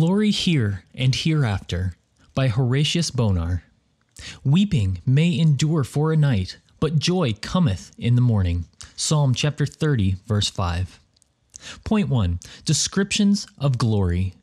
Glory Here and Hereafter by Horatius Bonar. Weeping may endure for a night, but joy cometh in the morning. Psalm chapter 30, verse 5. Point 1. Descriptions of glory.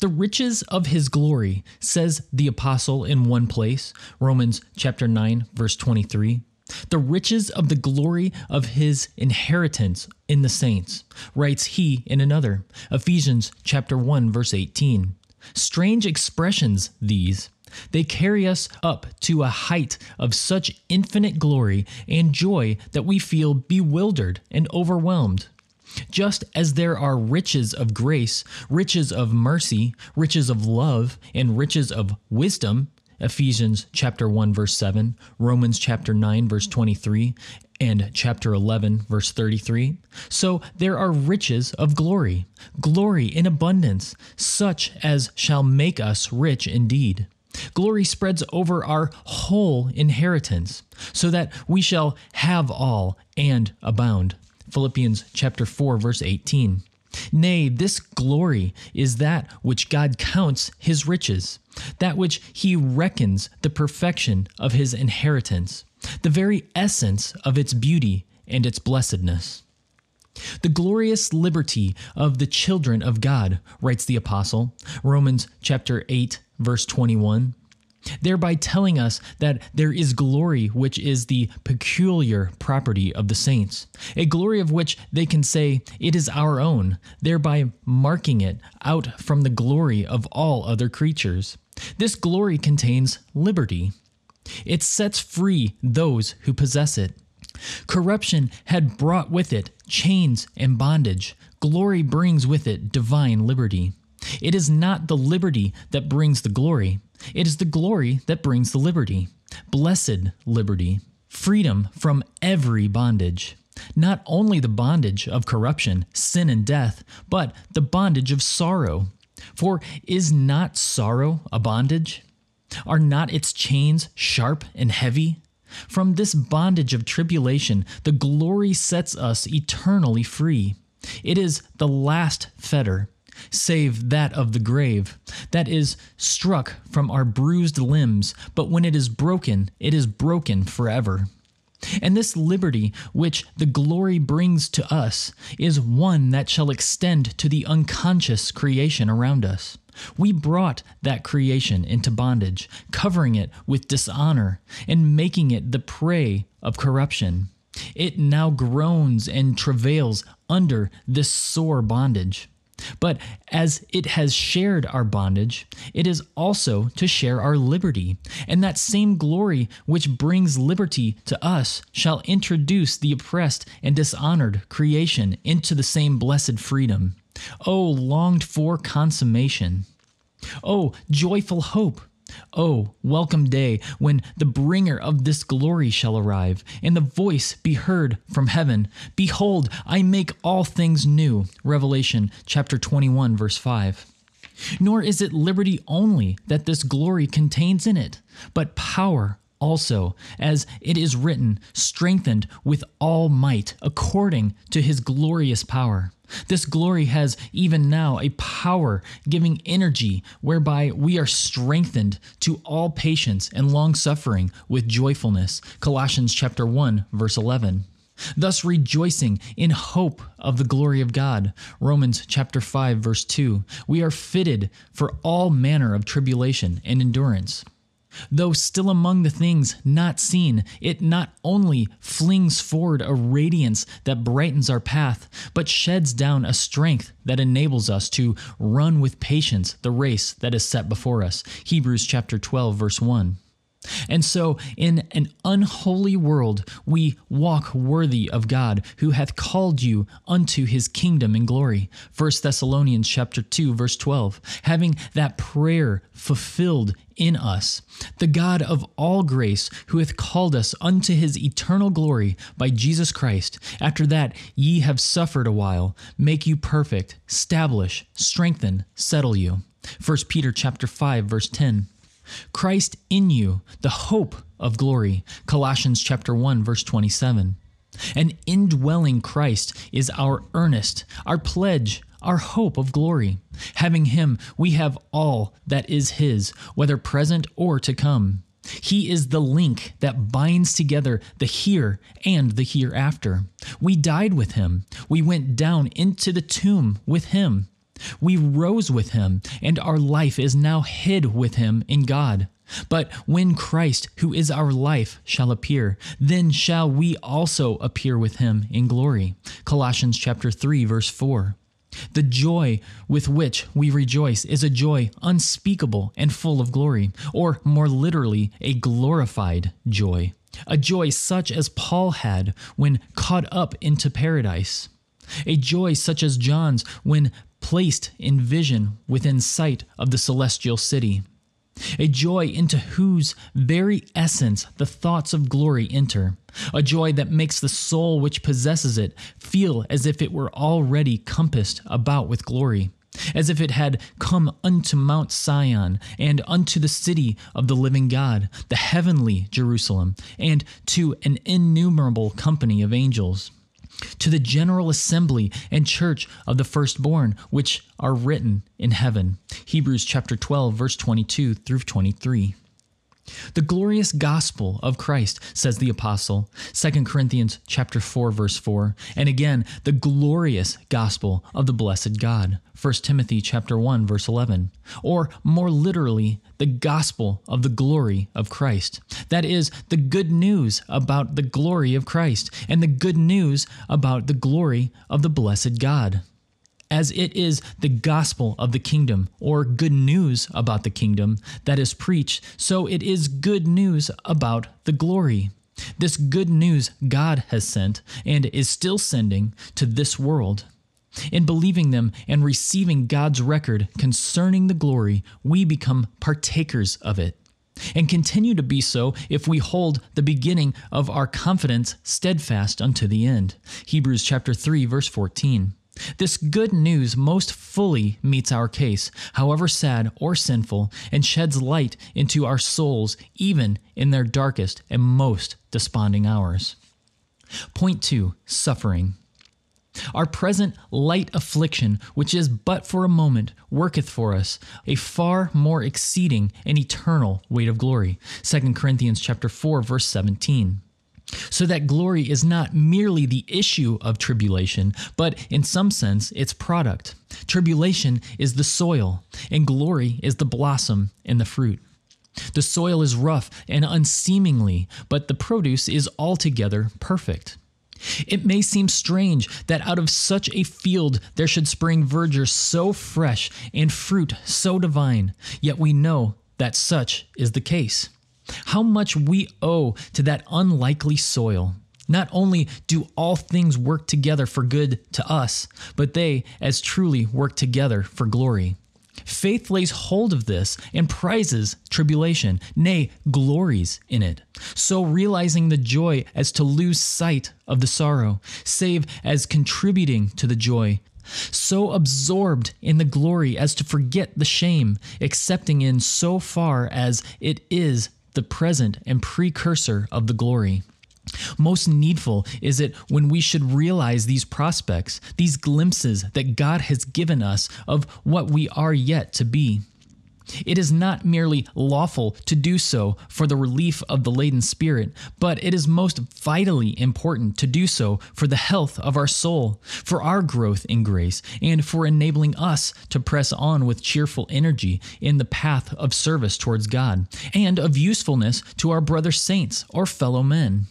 The riches of his glory, says the apostle in one place, Romans chapter 9, verse 23. The riches of the glory of his inheritance in the saints, writes he in another, Ephesians chapter 1, verse 18. Strange expressions these. They carry us up to a height of such infinite glory and joy that we feel bewildered and overwhelmed. Just as there are riches of grace, riches of mercy, riches of love, and riches of wisdom, Ephesians chapter 1, verse 7, Romans chapter 9, verse 23, and chapter 11, verse 33. So there are riches of glory, glory in abundance, such as shall make us rich indeed. Glory spreads over our whole inheritance, so that we shall have all and abound. Philippians chapter 4, verse 18. Nay, this glory is that which God counts his riches, that which he reckons the perfection of his inheritance, the very essence of its beauty and its blessedness. The glorious liberty of the children of God, writes the apostle, Romans chapter 8, verse 21, thereby telling us that there is glory which is the peculiar property of the saints, a glory of which they can say, it is our own, thereby marking it out from the glory of all other creatures. This glory contains liberty. It sets free those who possess it. Corruption had brought with it chains and bondage. Glory brings with it divine liberty. It is not the liberty that brings the glory. It is the glory that brings the liberty, blessed liberty, freedom from every bondage, not only the bondage of corruption, sin, and death, but the bondage of sorrow. For is not sorrow a bondage? Are not its chains sharp and heavy? From this bondage of tribulation, the glory sets us eternally free. It is the last fetter, save that of the grave, that is struck from our bruised limbs, but when it is broken forever. And this liberty which the glory brings to us is one that shall extend to the unconscious creation around us. We brought that creation into bondage, covering it with dishonor and making it the prey of corruption. It now groans and travails under this sore bondage. But as it has shared our bondage, it is also to share our liberty, and that same glory which brings liberty to us shall introduce the oppressed and dishonored creation into the same blessed freedom. O longed for consummation! O joyful hope! O welcome day when the bringer of this glory shall arrive, and the voice be heard from heaven, "Behold, I make all things new." Revelation chapter 21, verse 5. Nor is it liberty only that this glory contains in it, but power also, as it is written, strengthened with all might according to his glorious power. This glory has even now a power giving energy whereby we are strengthened to all patience and long-suffering with joyfulness. Colossians chapter 1, verse 11. Thus rejoicing in hope of the glory of God. Romans chapter 5, verse 2. We are fitted for all manner of tribulation and endurance. Though still among the things not seen, it not only flings forward a radiance that brightens our path, but sheds down a strength that enables us to run with patience the race that is set before us. Hebrews chapter 12, verse 1. And so, in an unholy world, we walk worthy of God, who hath called you unto his kingdom and glory. 1 Thessalonians chapter 2, verse 12. Having that prayer fulfilled in us, the God of all grace, who hath called us unto his eternal glory by Jesus Christ, after that ye have suffered a while, make you perfect, establish, strengthen, settle you. 1 Peter chapter 5, verse 10. Christ in you, the hope of glory. Colossians chapter 1, verse 27. An indwelling Christ is our earnest, our pledge, our hope of glory. Having him, we have all that is his, whether present or to come. He is the link that binds together the here and the hereafter. We died with him. We went down into the tomb with him. We rose with him, and our life is now hid with him in God. But when Christ, who is our life, shall appear, then shall we also appear with him in glory. Colossians chapter 3, verse 4. The joy with which we rejoice is a joy unspeakable and full of glory, or more literally, a glorified joy, a joy such as Paul had when caught up into paradise, a joy such as John's when placed in vision within sight of the celestial city, a joy into whose very essence the thoughts of glory enter, a joy that makes the soul which possesses it feel as if it were already compassed about with glory, as if it had come unto Mount Sion and unto the city of the living God, the heavenly Jerusalem, and to an innumerable company of angels, to the general assembly and church of the firstborn, which are written in heaven. Hebrews chapter 12, verse 22 through 23. The glorious gospel of Christ, says the apostle, 2 Corinthians chapter 4, verse 4, and again, the glorious gospel of the blessed God, 1 Timothy chapter 1, verse 11, or more literally, the gospel of the glory of Christ. That is, the good news about the glory of Christ and the good news about the glory of the blessed God. As it is the gospel of the kingdom, or good news about the kingdom, that is preached, so it is good news about the glory. This good news God has sent and is still sending to this world. In believing them and receiving God's record concerning the glory, we become partakers of it, and continue to be so if we hold the beginning of our confidence steadfast unto the end. Hebrews chapter 3, verse 14. This good news most fully meets our case, however sad or sinful, and sheds light into our souls even in their darkest and most desponding hours. Point 2. Suffering. Our present light affliction, which is but for a moment, worketh for us a far more exceeding and eternal weight of glory. 2 Corinthians chapter 4, verse 17. So that glory is not merely the issue of tribulation, but in some sense its product. Tribulation is the soil, and glory is the blossom and the fruit. The soil is rough and unseemingly, but the produce is altogether perfect. It may seem strange that out of such a field there should spring verdure so fresh and fruit so divine, yet we know that such is the case. How much we owe to that unlikely soil. Not only do all things work together for good to us, but they as truly work together for glory. Faith lays hold of this and prizes tribulation, nay, glories in it, so realizing the joy as to lose sight of the sorrow, save as contributing to the joy, so absorbed in the glory as to forget the shame, accepting in so far as it is the present and precursor of the glory. Most needful is it when we should realize these prospects, these glimpses that God has given us of what we are yet to be. It is not merely lawful to do so for the relief of the laden spirit, but it is most vitally important to do so for the health of our soul, for our growth in grace, and for enabling us to press on with cheerful energy in the path of service towards God, and of usefulness to our brother saints or fellow men.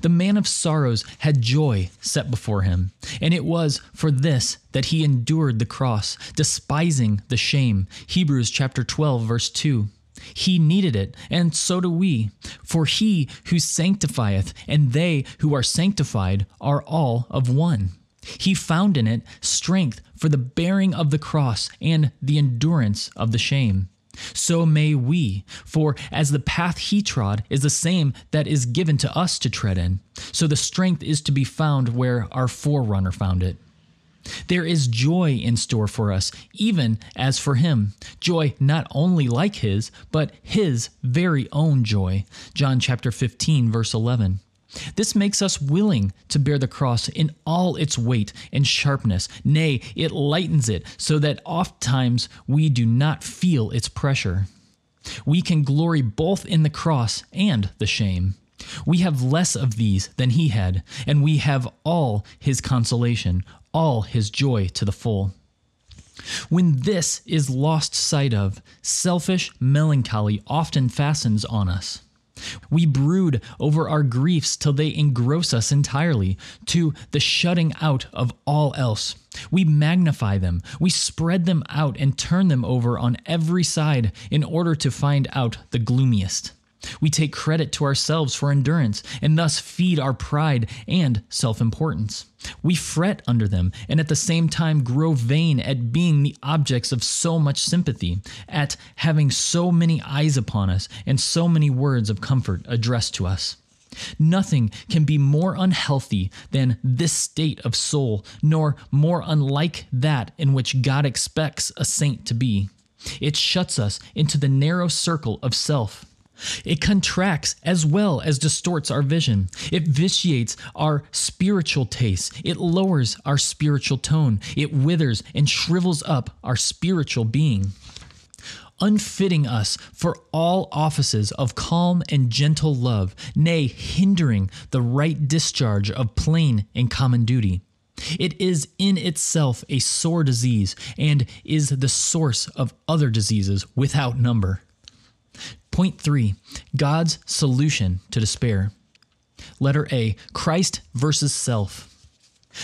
The man of sorrows had joy set before him, and it was for this that he endured the cross, despising the shame. Hebrews chapter 12, verse 2. He needed it, and so do we. For he who sanctifieth and they who are sanctified are all of one. He found in it strength for the bearing of the cross and the endurance of the shame. So may we, for as the path he trod is the same that is given to us to tread in, so the strength is to be found where our forerunner found it. There is joy in store for us, even as for him, joy not only like his, but his very own joy. John chapter 15, verse 11. This makes us willing to bear the cross in all its weight and sharpness. Nay, it lightens it so that ofttimes we do not feel its pressure. We can glory both in the cross and the shame. We have less of these than he had, and we have all his consolation, all his joy to the full. When this is lost sight of, selfish melancholy often fastens on us. We brood over our griefs till they engross us entirely, to the shutting out of all else. We magnify them, we spread them out and turn them over on every side in order to find out the gloomiest. We take credit to ourselves for endurance, and thus feed our pride and self-importance. We fret under them, and at the same time grow vain at being the objects of so much sympathy, at having so many eyes upon us, and so many words of comfort addressed to us. Nothing can be more unhealthy than this state of soul, nor more unlike that in which God expects a saint to be. It shuts us into the narrow circle of self. It contracts as well as distorts our vision. It vitiates our spiritual tastes. It lowers our spiritual tone. It withers and shrivels up our spiritual being, unfitting us for all offices of calm and gentle love, nay, hindering the right discharge of plain and common duty. It is in itself a sore disease, and is the source of other diseases without number. Point 3. God's solution to despair. Letter A. Christ versus self.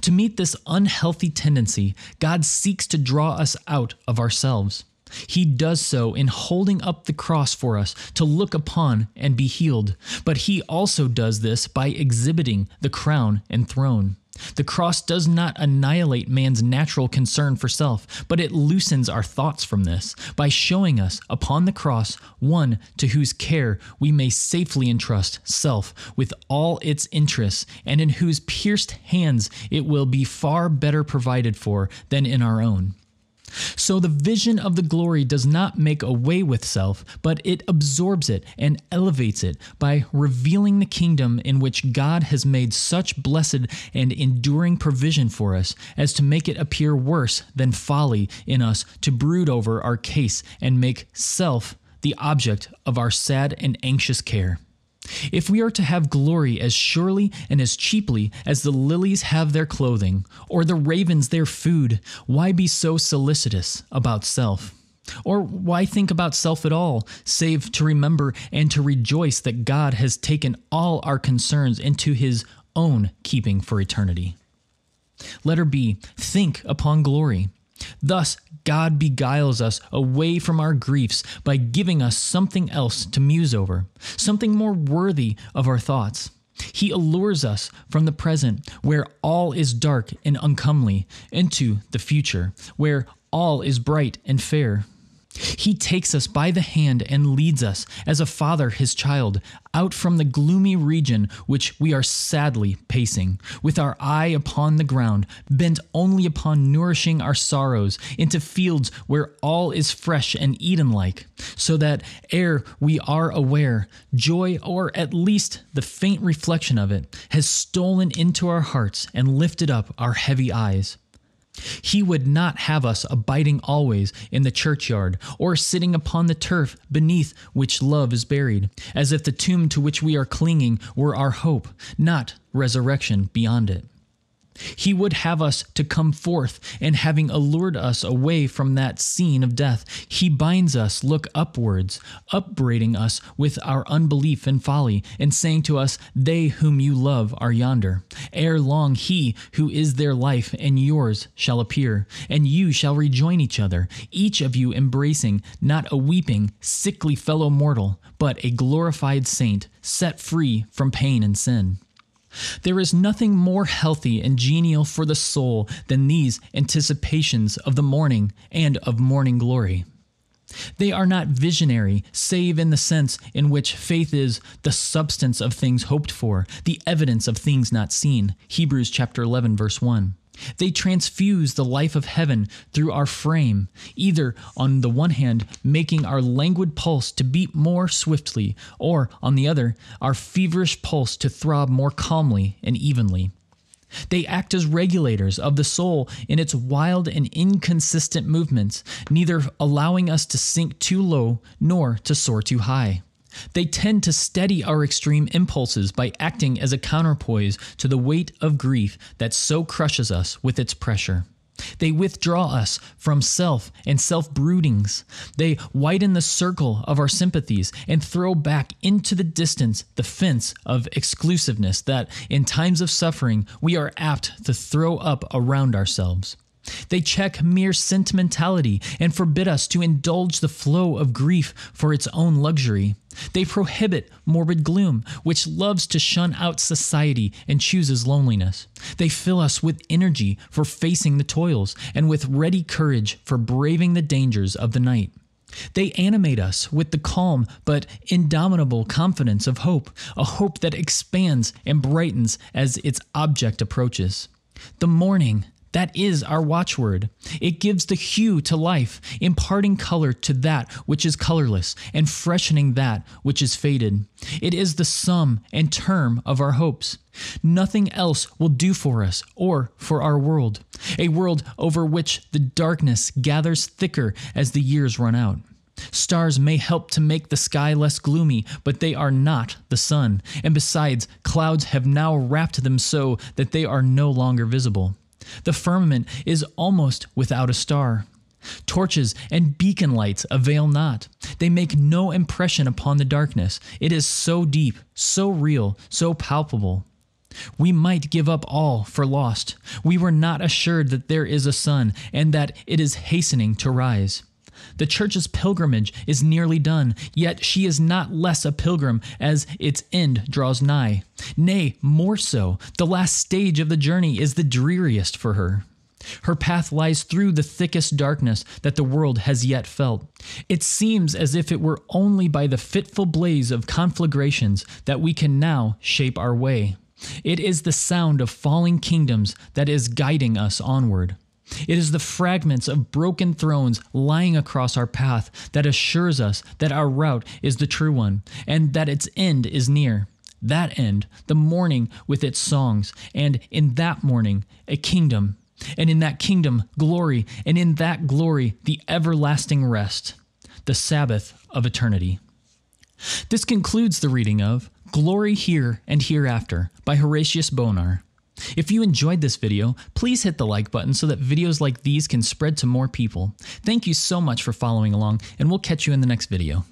To meet this unhealthy tendency, God seeks to draw us out of ourselves. He does so in holding up the cross for us to look upon and be healed, but he also does this by exhibiting the crown and throne. The cross does not annihilate man's natural concern for self, but it loosens our thoughts from this by showing us upon the cross one to whose care we may safely entrust self with all its interests, and in whose pierced hands it will be far better provided for than in our own. So the vision of the glory does not make away with self, but it absorbs it and elevates it by revealing the kingdom in which God has made such blessed and enduring provision for us as to make it appear worse than folly in us to brood over our case and make self the object of our sad and anxious care. If we are to have glory as surely and as cheaply as the lilies have their clothing, or the ravens their food, why be so solicitous about self? Or why think about self at all, save to remember and to rejoice that God has taken all our concerns into his own keeping for eternity? Letter B. Think upon glory. Thus, God beguiles us away from our griefs by giving us something else to muse over, something more worthy of our thoughts. He allures us from the present, where all is dark and uncomely, into the future, where all is bright and fair. He takes us by the hand and leads us, as a father his child, out from the gloomy region which we are sadly pacing, with our eye upon the ground, bent only upon nourishing our sorrows, into fields where all is fresh and Eden-like, so that, ere we are aware, joy, or at least the faint reflection of it, has stolen into our hearts and lifted up our heavy eyes. He would not have us abiding always in the churchyard, or sitting upon the turf beneath which love is buried, as if the tomb to which we are clinging were our hope, not resurrection beyond it. He would have us to come forth, and having allured us away from that scene of death, he binds us look upwards, upbraiding us with our unbelief and folly, and saying to us, "They whom you love are yonder. Ere long he who is their life and yours shall appear, and you shall rejoin each other, each of you embracing, not a weeping, sickly fellow mortal, but a glorified saint, set free from pain and sin." There is nothing more healthy and genial for the soul than these anticipations of the morning and of morning glory. They are not visionary, save in the sense in which faith is the substance of things hoped for, the evidence of things not seen. Hebrews chapter 11, verse 1. They transfuse the life of heaven through our frame, either on the one hand making our languid pulse to beat more swiftly, or on the other, our feverish pulse to throb more calmly and evenly. They act as regulators of the soul in its wild and inconsistent movements, neither allowing us to sink too low nor to soar too high. They tend to steady our extreme impulses by acting as a counterpoise to the weight of grief that so crushes us with its pressure. They withdraw us from self and self-broodings. They widen the circle of our sympathies and throw back into the distance the fence of exclusiveness that, in times of suffering, we are apt to throw up around ourselves. They check mere sentimentality and forbid us to indulge the flow of grief for its own luxury. They prohibit morbid gloom, which loves to shun out society and chooses loneliness. They fill us with energy for facing the toils and with ready courage for braving the dangers of the night. They animate us with the calm but indomitable confidence of hope, a hope that expands and brightens as its object approaches. The morning, that is our watchword. It gives the hue to life, imparting color to that which is colorless and freshening that which is faded. It is the sum and term of our hopes. Nothing else will do for us or for our world, a world over which the darkness gathers thicker as the years run out. Stars may help to make the sky less gloomy, but they are not the sun, and besides, clouds have now wrapped them so that they are no longer visible. The firmament is almost without a star. Torches and beacon lights avail not. They make no impression upon the darkness. It is so deep, so real, so palpable. We might give up all for lost. We were not assured that there is a sun and that it is hastening to rise. The church's pilgrimage is nearly done, yet she is not less a pilgrim as its end draws nigh. Nay, more so, the last stage of the journey is the dreariest for her. Her path lies through the thickest darkness that the world has yet felt. It seems as if it were only by the fitful blaze of conflagrations that we can now shape our way. It is the sound of falling kingdoms that is guiding us onward. It is the fragments of broken thrones lying across our path that assures us that our route is the true one, and that its end is near. That end, the morning with its songs, and in that morning, a kingdom, and in that kingdom, glory, and in that glory, the everlasting rest, the Sabbath of eternity. This concludes the reading of Glory Here and Hereafter by Horatius Bonar. If you enjoyed this video, please hit the like button so that videos like these can spread to more people. Thank you so much for following along, and we'll catch you in the next video.